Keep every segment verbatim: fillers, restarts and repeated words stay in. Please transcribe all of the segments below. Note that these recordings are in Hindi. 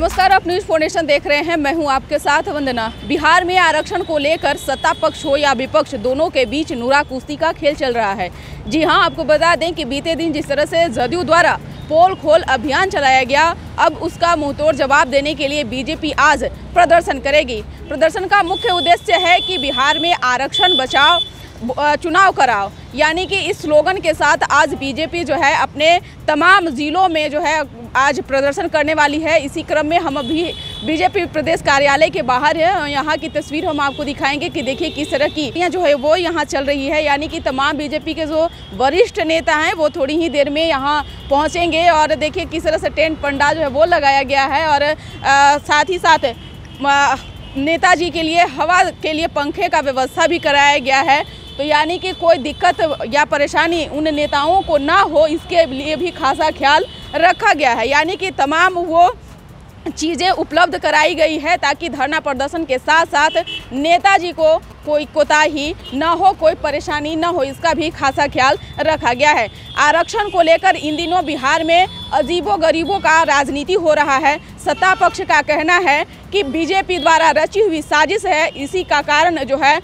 नमस्कार, आप न्यूज़ फॉर नेशन देख रहे हैं। मैं हूं आपके साथ वंदना। बिहार में आरक्षण को लेकर सत्ता पक्ष हो या विपक्ष, दोनों के बीच नूरा कुश्ती का खेल चल रहा है। जी हां, आपको बता दें कि बीते दिन जिस तरह से जदयू द्वारा पोल खोल अभियान चलाया गया, अब उसका मुंहतोड़ जवाब देने के लिए बीजेपी आज प्रदर्शन करेगी। प्रदर्शन का मुख्य उद्देश्य है कि बिहार में आरक्षण बचाओ चुनाव कराओ, यानी कि इस स्लोगन के साथ आज बीजेपी जो है अपने तमाम ज़िलों में जो है आज प्रदर्शन करने वाली है। इसी क्रम में हम अभी बीजेपी प्रदेश कार्यालय के बाहर है और यहाँ की तस्वीर हम आपको दिखाएंगे कि देखिए किस तरह की यहाँ जो है वो यहाँ चल रही है, यानी कि तमाम बीजेपी के जो वरिष्ठ नेता हैं वो थोड़ी ही देर में यहाँ पहुँचेंगे। और देखिए किस तरह से टेंट पंडाल जो है वो लगाया गया है और आ, साथ ही साथ आ, नेताजी के लिए हवा के लिए पंखे का व्यवस्था भी कराया गया है। तो यानी कि कोई दिक्कत या परेशानी उन नेताओं को ना हो, इसके लिए भी खासा ख्याल रखा गया है, यानी कि तमाम वो चीज़ें उपलब्ध कराई गई है ताकि धरना प्रदर्शन के साथ साथ नेताजी को कोई कोताही ना हो, कोई परेशानी ना हो, इसका भी खासा ख्याल रखा गया है। आरक्षण को लेकर इन दिनों बिहार में अजीबो गरीबों का राजनीति हो रहा है। सत्ता पक्ष का कहना है कि बीजेपी द्वारा रची हुई साजिश है, इसी का कारण जो है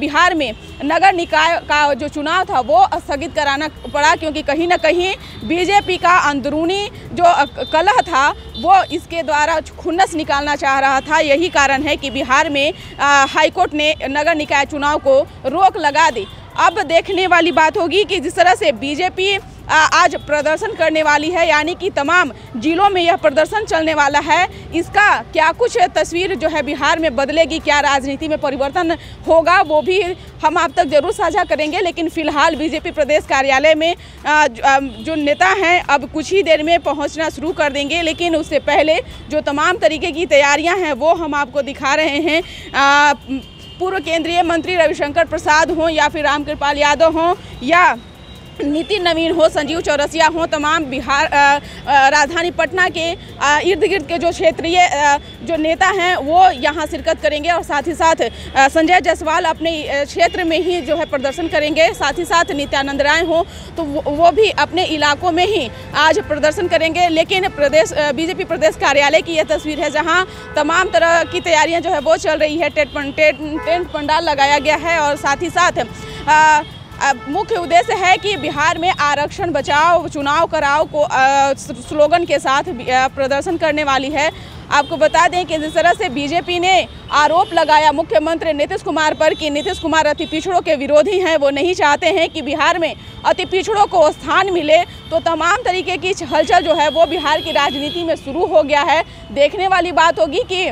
बिहार में नगर निकाय का जो चुनाव था वो स्थगित कराना पड़ा, क्योंकि कहीं ना कहीं बीजेपी का अंदरूनी जो कलह था वो इसके द्वारा खुन्नस निकालना चाह रहा था। यही कारण है कि बिहार में हाईकोर्ट ने नगर निकाय चुनाव को रोक लगा दी। अब देखने वाली बात होगी कि जिस तरह से बीजेपी आज प्रदर्शन करने वाली है, यानी कि तमाम जिलों में यह प्रदर्शन चलने वाला है, इसका क्या कुछ तस्वीर जो है बिहार में बदलेगी, क्या राजनीति में परिवर्तन होगा, वो भी हम आप तक जरूर साझा करेंगे। लेकिन फिलहाल बीजेपी प्रदेश कार्यालय में जो नेता हैं अब कुछ ही देर में पहुंचना शुरू कर देंगे, लेकिन उससे पहले जो तमाम तरीके की तैयारियाँ हैं वो हम आपको दिखा रहे हैं। आ, पूर्व केंद्रीय मंत्री रविशंकर प्रसाद हों या फिर रामकृपाल यादव हों या नितिन नवीन हो, संजीव चौरसिया हो, तमाम बिहार राजधानी पटना के इर्द गिर्द के जो क्षेत्रीय जो नेता हैं वो यहाँ शिरकत करेंगे और साथ ही साथ संजय जायसवाल अपने क्षेत्र में ही जो है प्रदर्शन करेंगे। साथ ही साथ नित्यानंद राय हो तो वो भी अपने इलाकों में ही आज प्रदर्शन करेंगे। लेकिन प्रदेश बीजेपी प्रदेश कार्यालय की यह तस्वीर है जहाँ तमाम तरह की तैयारियाँ जो है वो चल रही है। टेंट पंडाल लगाया गया है और साथ ही साथ आ, मुख्य उद्देश्य है कि बिहार में आरक्षण बचाओ चुनाव कराओ को आ, स्लोगन के साथ प्रदर्शन करने वाली है। आपको बता दें कि जिस तरह से बीजेपी ने आरोप लगाया मुख्यमंत्री नीतीश कुमार पर कि नीतीश कुमार अति पिछड़ों के विरोधी हैं, वो नहीं चाहते हैं कि बिहार में अति पिछड़ों को स्थान मिले, तो तमाम तरीके की हलचल जो है वो बिहार की राजनीति में शुरू हो गया है। देखने वाली बात होगी कि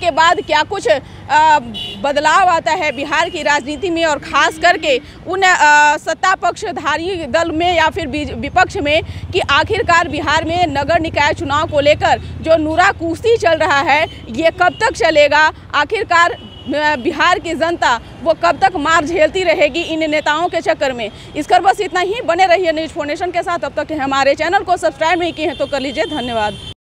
के बाद क्या कुछ आ, बदलाव आता है बिहार की राजनीति में, और खास करके उन आ, सत्ता पक्षधारी दल में या फिर विपक्ष में, कि आखिरकार बिहार में नगर निकाय चुनाव को लेकर जो नूरा कुश्ती चल रहा है ये कब तक चलेगा, आखिरकार बिहार की जनता वो कब तक मार झेलती रहेगी इन नेताओं के चक्कर में। इस पर बस इतना ही। बने रहिए न्यूज़ फॉर नेशन के साथ। अब तक हमारे चैनल को सब्सक्राइब नहीं किए हैं तो कर लीजिए। धन्यवाद।